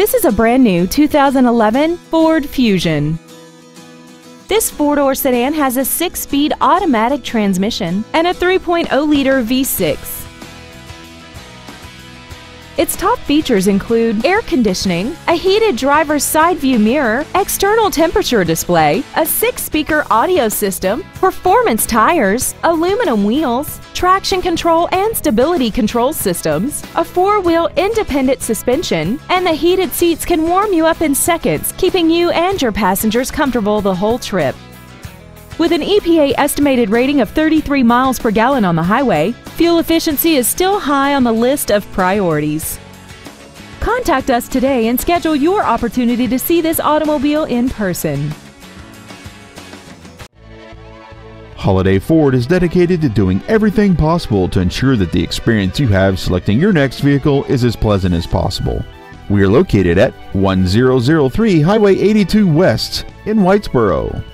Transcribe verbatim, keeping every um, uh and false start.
This is a brand new two thousand eleven Ford Fusion. This four-door sedan has a six-speed automatic transmission and a three point oh liter V six. Its top features include air conditioning, a heated driver's side view mirror, external temperature display, a six-speaker audio system, performance tires, aluminum wheels, traction control and stability control systems, a four-wheel independent suspension, and the heated seats can warm you up in seconds, keeping you and your passengers comfortable the whole trip. With an E P A estimated rating of thirty-three miles per gallon on the highway, fuel efficiency is still high on the list of priorities. Contact us today and schedule your opportunity to see this automobile in person. Holiday Ford is dedicated to doing everything possible to ensure that the experience you have selecting your next vehicle is as pleasant as possible. We are located at one thousand three Highway eighty-two West in Whitesboro.